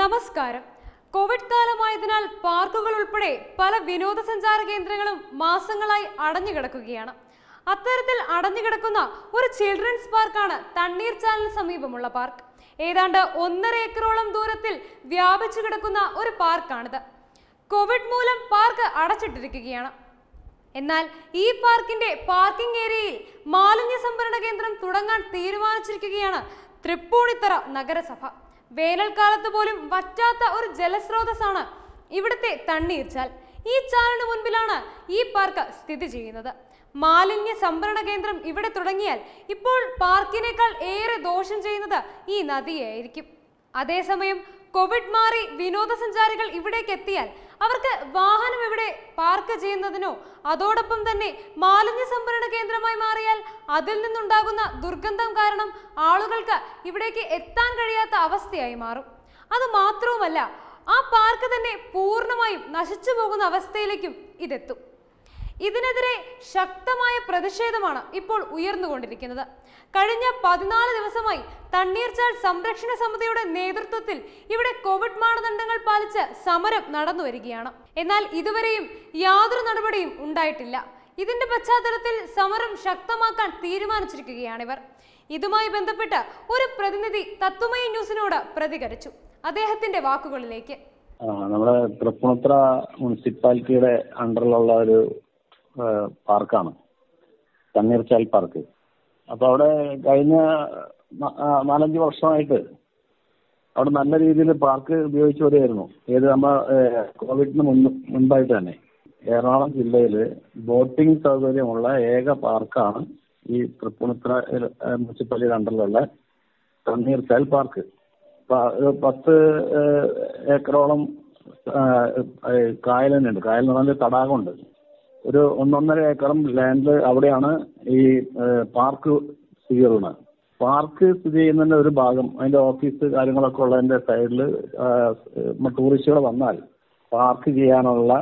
നമസ്കാരം. കോവിഡ് കാലമായതിനാൽ പാർക്കുകൾ ഉൾപ്പെടെ പല വിനോദസഞ്ചാര കേന്ദ്രങ്ങളും മാസങ്ങളായി അടഞ്ഞു കിടക്കുകയാണ്. അത്തരത്തിൽ അടഞ്ഞു കിടക്കുന്ന ഒരു ചിൽഡ്രൻസ് പാർക്കാണ് തണ്ണീർച്ചാലിന് സമീപമുള്ള പാർക്ക്. ഏതാണ്ട് 1.5 ഏക്കറോളം ദൂരത്തിൽ വ്യാപിച്ചു കിടക്കുന്ന ഒരു പാർക്കാണിത്. കോവിഡ് മൂലം പാർക്ക് അടച്ചിട്ടിരിക്കുകയാണ്. എന്നാൽ ഈ പാർക്കിന്റെ പാർക്കിംഗ് ഏരിയയിൽ മാലിന്യ സംഭരണ കേന്ദ്രം തുടങ്ങാൻ തീരുമാനിച്ചിരിക്കുകയാണ് തൃപ്പൂണിത്തറ നഗരസഭ. വേനൽക്കാലത്ത് പോലും വറ്റാത്ത ഒരു ജലസ്രോതസ്സാണ് ഇവിടുത്തെ തണ്ണീർച്ചാൽ. ഈ ചാലിന് മുൻപിലാണ് ഈ പാർക്ക് സ്ഥിതി ചെയ്യുന്നത്. മാലിന്യ സംഭരണ കേന്ദ്രം ഇവിടെ തുടങ്ങിയാൽ ഇപ്പോൾ പാർക്കിനേക്കാൾ ഏറെ ദോഷം ചെയ്യുന്നത് ഈ നദിയായിരിക്കും. അതേസമയം കോവിഡ് മാറി വിനോദസഞ്ചാരികൾ ഇവിടേക്ക് എത്തിയാൽ അവർക്ക് വാഹനം ഇവിടെ പാർക്ക് ചെയ്യുന്നതിനോ അതോടൊപ്പം തന്നെ മാലിന്യ സംഭരണ കേന്ദ്രമായി മാറിയാൽ അതിൽ നിന്നുണ്ടാകുന്ന ദുർഗന്ധം കാരണം ആളുകൾക്ക് ഇവിടേക്ക് എത്താൻ കഴിയാത്ത അവസ്ഥയായി മാറും. അത് മാത്രവുമല്ല, ആ പാർക്ക് തന്നെ പൂർണ്ണമായും നശിച്ചു പോകുന്ന അവസ്ഥയിലേക്കും ഇതെത്തും. ഇതിനെതിരെ ശക്തമായ പ്രതിഷേധമാണ് ഇപ്പോൾ ഉയർന്നുകൊണ്ടിരിക്കുന്നത്. കഴിഞ്ഞ 14 ദിവസമായി തണ്ണീർച്ചാൽ സംരക്ഷണ സമിതിയുടെ നേതൃത്വത്തിൽ ഇവിടെ കോവിഡ് മാനദണ്ഡങ്ങൾ പാലിച്ച് സമരം നടന്നു വരികയാണ്. എന്നാൽ ഇതുവരെയും യാതൊരു നടപടിയും ഉണ്ടായിട്ടില്ല. ഇതിന്റെ പശ്ചാത്തലത്തിൽ സമരം ശക്തമാക്കാൻ തീരുമാനിച്ചിരിക്കുകയാണിവർ. ഇതുമായി ബന്ധപ്പെട്ട് ഒരു പ്രതിനിധി തത്വമയ ന്യൂസിനോട് പ്രതികരിച്ചു. അദ്ദേഹത്തിന്റെ വാക്കുകളിലേക്ക്. നമ്മുടെ തൃപ്പൂണിത്തുറ മുനിസിപ്പാലിറ്റിയുടെ അണ്ടറിലുള്ള ഒരു പാർക്കാണ് തണ്ണീർച്ചാൽ പാർക്ക്. അപ്പൊ അവിടെ കഴിഞ്ഞ 4-5 വർഷമായിട്ട് അവിടെ നല്ല രീതിയിൽ പാർക്ക് ഉപയോഗിച്ചു വരികയായിരുന്നു. ഏത് നമ്മൾ കോവിഡിന് മുൻപായിട്ട് തന്നെ എറണാകുളം ജില്ലയിൽ ബോട്ടിംഗ് സൗകര്യമുള്ള ഏക പാർക്കാണ് ഈ തൃപ്പൂണിത്തുറ മുനിസിപ്പാലിറ്റിയുടെ അണ്ടറിലുള്ള തണ്ണീർച്ചാൽ പാർക്ക്. 10 ഏക്കറോളം കായൽ തന്നെയുണ്ട്. കായൽ എന്ന് പറഞ്ഞാൽ തടാകമുണ്ട്. ഒരു 1.5 ഏക്കറും ലാൻഡിൽ അവിടെയാണ് ഈ പാർക്ക് സ്ഥിതി ചെയ്യുന്നത്. പാർക്ക് സ്ഥിതി ചെയ്യുന്നതിൻ്റെ ഒരു ഭാഗം അതിൻ്റെ ഓഫീസ് കാര്യങ്ങളൊക്കെ ഉള്ളതിൻ്റെ സൈഡിൽ ടൂറിസ്റ്റുകൾ വന്നാൽ പാർക്ക് ചെയ്യാനുള്ള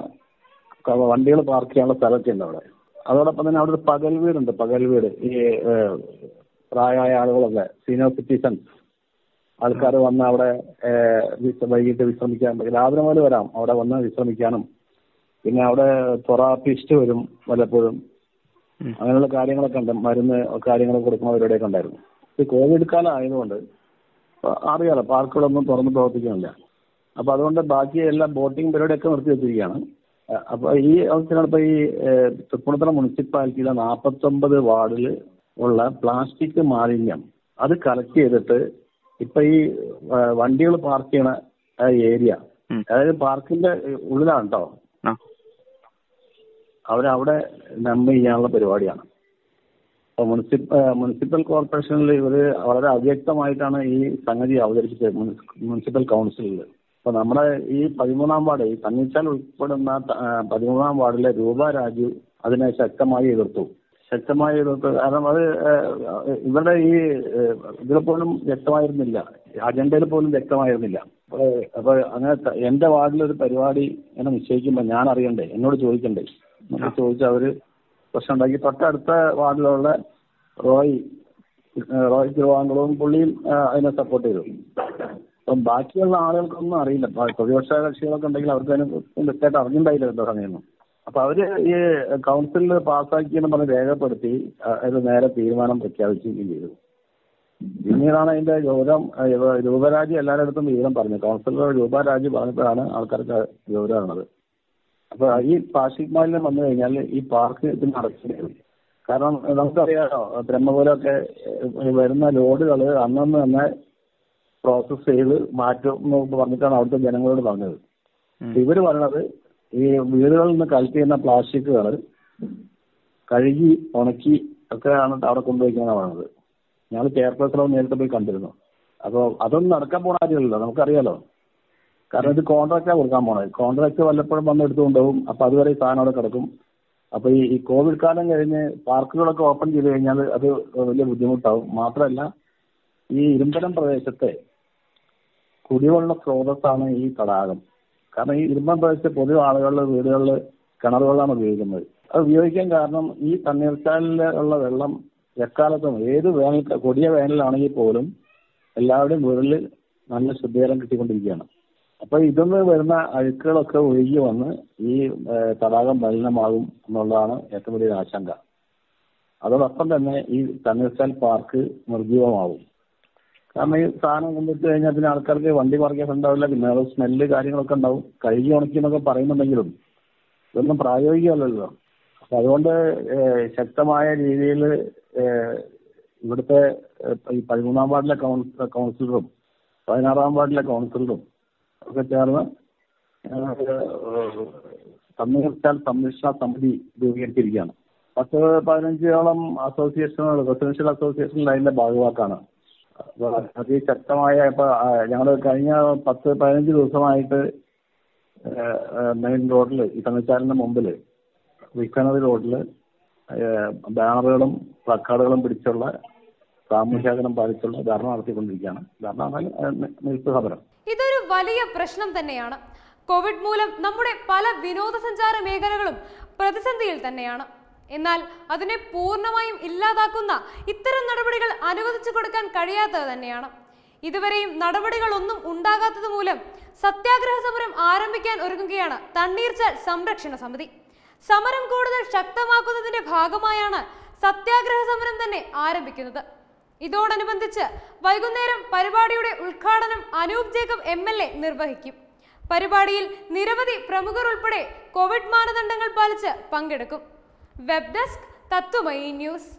വണ്ടികൾ പാർക്ക് ചെയ്യാനുള്ള സ്ഥലമൊക്കെ ഉണ്ട് അവിടെ. അതോടൊപ്പം തന്നെ അവിടെ ഒരു പകൽ വീടുണ്ട്. പകൽ വീട് ഈ പ്രായമായ ആളുകളൊക്കെ സീനിയർ സിറ്റിസൺസ് ആൾക്കാർ വന്ന് അവിടെ വൈകിട്ട് വിശ്രമിക്കാൻ, രാവിലെ മുതൽ വരാം അവിടെ വന്ന് വിശ്രമിക്കാനും. പിന്നെ അവിടെ തെറാപ്പിസ്റ്റ് വരും വല്ലപ്പോഴും. അങ്ങനെയുള്ള കാര്യങ്ങളൊക്കെ ഉണ്ട്. മരുന്ന് കാര്യങ്ങൾ കൊടുക്കുന്നവരുടെയൊക്കെ ഉണ്ടായിരുന്നു. ഈ കോവിഡ് കാലം ആയതുകൊണ്ട് അറിയാലോ പാർക്കുകളൊന്നും തുറന്ന് പ്രവർത്തിക്കുന്നില്ല. അപ്പോൾ അതുകൊണ്ട് ബാക്കി എല്ലാ ബോട്ടിംഗ് പരിപാടിയൊക്കെ നിർത്തി വെച്ചിരിക്കുകയാണ്. അപ്പോൾ ഈ അവസരമാണ് ഇപ്പോൾ ഈ തൃപ്പൂണിത്തുറ മുനിസിപ്പാലിറ്റിയിലെ 49 വാർഡിൽ ഉള്ള പ്ലാസ്റ്റിക് മാലിന്യം അത് കളക്ട് ചെയ്തിട്ട് ഇപ്പൊ ഈ വണ്ടികൾ പാർക്ക് ചെയ്യണ ഏരിയ, അതായത് പാർക്കിന്റെ ഉള്ളിലാണ് കേട്ടോ, അവരവിടെ ഡംപ് ചെയ്യാനുള്ള പരിപാടിയാണ്. അപ്പോൾ മുനിസിപ്പൽ കോർപ്പറേഷനിൽ ഇവര് വളരെ അവ്യക്തമായിട്ടാണ് ഈ സംഗതി അവതരിപ്പിച്ചത് മുനിസിപ്പൽ കൗൺസിലിൽ. അപ്പൊ നമ്മുടെ ഈ 13-ാം വാർഡ് ഈ തണ്ണീർച്ചാൽ ഉൾപ്പെടുന്ന 13-ാം വാർഡിലെ രൂപ രാജു അതിനെ ശക്തമായി എതിർത്തു. കാരണം അത് ഇവരുടെ ഈ ഇതിൽ പോലും വ്യക്തമായിരുന്നില്ല, അജണ്ടയിൽ പോലും വ്യക്തമായിരുന്നില്ല. അപ്പൊ അങ്ങനെ എന്റെ വാർഡിലൊരു പരിപാടി എന്നെ നിശ്ചയിക്കുമ്പോൾ ഞാൻ അറിയണ്ടേ, എന്നോട് ചോദിക്കണ്ടേ? എന്നോട് ചോദിച്ചാൽ അവര് പ്രശ്നം ഉണ്ടാക്കി. തൊട്ടടുത്ത വാർഡിലുള്ള റോയ് തിരുവാങ്കുളവും പുള്ളിയും അതിനെ സപ്പോർട്ട് ചെയ്തു. അപ്പം ബാക്കിയുള്ള ആളുകൾക്കൊന്നും അറിയില്ല. പ്രതിപക്ഷ കക്ഷികളൊക്കെ ഉണ്ടെങ്കിൽ അവർക്ക് അതിന് വ്യക്തമായിട്ട് അറിഞ്ഞിട്ടുണ്ടായില്ല എന്തോ സമയമൊന്നും. അപ്പൊ അവര് ഈ കൗൺസിലിൽ പാസ്സാക്കിയെന്ന് പറഞ്ഞ് രേഖപ്പെടുത്തി അത് നേരെ തീരുമാനം പ്രഖ്യാപിക്കുകയും ചെയ്തു. പിന്നീടാണ് അതിന്റെ ഗൗരവം രൂപരാജി എല്ലാവരുടെ അടുത്തും വിവരം പറഞ്ഞു. കൗൺസിലർ രൂപരാജി പറഞ്ഞപ്പോഴാണ് ആൾക്കാർക്ക് വിവരം ആണത്. അപ്പൊ ഈ പ്ലാസ്റ്റിക് മാലിന്യം വന്നു കഴിഞ്ഞാൽ ഈ പാർക്ക് ഇതിന് അടച്ചിരുന്നു. കാരണം നമുക്കറിയാമോ ബ്രഹ്മപുരമൊക്കെ വരുന്ന ലോഡുകൾ അന്നന്ന് തന്നെ പ്രോസസ് ചെയ്ത് മാറ്റും എന്നൊക്കെ പറഞ്ഞിട്ടാണ് അവിടുത്തെ ജനങ്ങളോട് പറഞ്ഞത്. ഇവര് പറയണത് ഈ വീടുകളിൽ നിന്ന് കളക്ട് ചെയ്യുന്ന പ്ലാസ്റ്റിക്കുകൾ കഴുകി ഉണക്കി ഒക്കെ ആണ് അവിടെ കൊണ്ടുപോയിക്കുന്നതാണ് പറഞ്ഞത്. ഞങ്ങൾ ചെയർപേഴ്സണോ നേരിട്ട് പോയി കണ്ടിരുന്നു. അപ്പോൾ അതൊന്നും നടക്കാൻ പോണ കാര്യമല്ലല്ലോ, നമുക്കറിയാലോ. കാരണം ഇത് കോൺട്രാക്റ്റാണ് കൊടുക്കാൻ പോണത്. കോൺട്രാക്ട് വല്ലപ്പോഴും വന്നെടുത്ത് കൊണ്ടുപോകും. അപ്പോൾ അതുവരെ ഈ സാധനം അവിടെ കിടക്കും. അപ്പോൾ ഈ കോവിഡ് കാലം കഴിഞ്ഞ് പാർക്കുകളൊക്കെ ഓപ്പൺ ചെയ്ത് കഴിഞ്ഞാൽ അത് വലിയ ബുദ്ധിമുട്ടാവും. മാത്രമല്ല ഈ ഇരുമ്പനം പ്രദേശത്തെ കുടിവെള്ള സ്രോതസ്സാണ് ഈ തടാകം. കാരണം ഈ ഇരുമ്പം പ്രദേശത്തെ പൊതുവെ ആളുകളിൽ വീടുകളിൽ കിണർ വെള്ളമാണ് ഉപയോഗിക്കുന്നത്. അത് ഉപയോഗിക്കാൻ കാരണം ഈ തണ്ണീർച്ചാലിൽ ഉള്ള വെള്ളം എക്കാലത്തും ഏത് വേനൽ കൊടിയ വേനലാണെങ്കിൽ പോലും എല്ലാവരുടെയും വീടുകളിൽ നല്ല ശുദ്ധജലം കിട്ടിക്കൊണ്ടിരിക്കുകയാണ്. അപ്പോൾ ഇതൊന്ന് വരുന്ന അഴുക്കുകളൊക്കെ ഒഴുകി വന്ന് ഈ തടാകം മലിനമാകും എന്നുള്ളതാണ് ഏറ്റവും വലിയ ആശങ്ക. അതോടൊപ്പം തന്നെ ഈ തണ്ണീർച്ചാൽ പാർക്ക് നിർജീവമാവും. കാരണം ഈ സാധനം കൊണ്ടിട്ട് കഴിഞ്ഞാൽ പിന്നെ ആൾക്കാർക്ക് വണ്ടി പാർക്ക് ചെയ്യാൻ ഉണ്ടാവില്ല, പിന്നെ അത് സ്മെല്ല് കാര്യങ്ങളൊക്കെ ഉണ്ടാവും. കഴുകി ഉണക്കിയെന്നൊക്കെ പറയുന്നുണ്ടെങ്കിലും ഇതൊന്നും പ്രായോഗികമല്ലല്ലോ. അപ്പം അതുകൊണ്ട് ശക്തമായ രീതിയിൽ ഇവിടുത്തെ ഈ 13ാം വാർഡിലെ കൗൺസിലറും 16ാം വാർഡിലെ കൗൺസിലറും ഒക്കെ ചേർന്ന് തണ്ണീർച്ചാൽ സംരക്ഷണ സമിതി രൂപീകരിച്ചിരിക്കുകയാണ്. 10-15ഓളം അസോസിയേഷനുകൾ, റെസിഡൻഷ്യൽ അസോസിയേഷനുകൾ അതിൻ്റെ ഭാഗവാക്കാണ്. അപ്പോൾ അതിശക്തമായ, ഇപ്പോൾ ഞങ്ങൾ കഴിഞ്ഞ 10-15 ദിവസമായിട്ട് മെയിൻ റോഡിൽ, ഈ തണ്ണീർച്ചാലിൻ്റെ മുമ്പിൽ വിക്കനറി റോഡിൽ ബാനറുകളും പ്ലക്കാർഡുകളും പിടിച്ചുള്ള സാമൂഹ്യാകരണം പാലിച്ചുള്ള ധർണ നടത്തിക്കൊണ്ടിരിക്കുകയാണ്. ധർണ ഇതൊരു വലിയ പ്രശ്നം തന്നെയാണ്. കോവിഡ് മൂലം നമ്മുടെ പല വിനോദസഞ്ചാര മേഖലകളും പ്രതിസന്ധിയിൽ തന്നെയാണ്. എന്നാൽ അതിനെ പൂർണ്ണമായും ഇല്ലാതാക്കുന്ന ഇത്തരം നടപടികൾ അനുവദിച്ചു കൊടുക്കാൻ കഴിയാത്തത് തന്നെയാണ്. ഇതുവരെയും നടപടികളൊന്നും ഉണ്ടാകാത്തത് മൂലം സത്യാഗ്രഹ സമരം ആരംഭിക്കാൻ ഒരുങ്ങുകയാണ് തണ്ണീർച്ചാൽ സംരക്ഷണ സമിതി. സമരം കൂടുതൽ ശക്തമാക്കുന്നതിന്റെ ഭാഗമായാണ് സത്യാഗ്രഹ സമരം തന്നെ ആരംഭിക്കുന്നത്. ഇതോടനുബന്ധിച്ച് വൈകുന്നേരം പരിപാടിയുടെ ഉദ്ഘാടനം അനൂപ് ജേക്കബ് MLA നിർവഹിക്കും. പരിപാടിയിൽ നിരവധി പ്രമുഖർ ഉൾപ്പെടെ കോവിഡ് മാനദണ്ഡങ്ങൾ പാലിച്ച് പങ്കെടുക്കും. Web desk Tatwamayi news.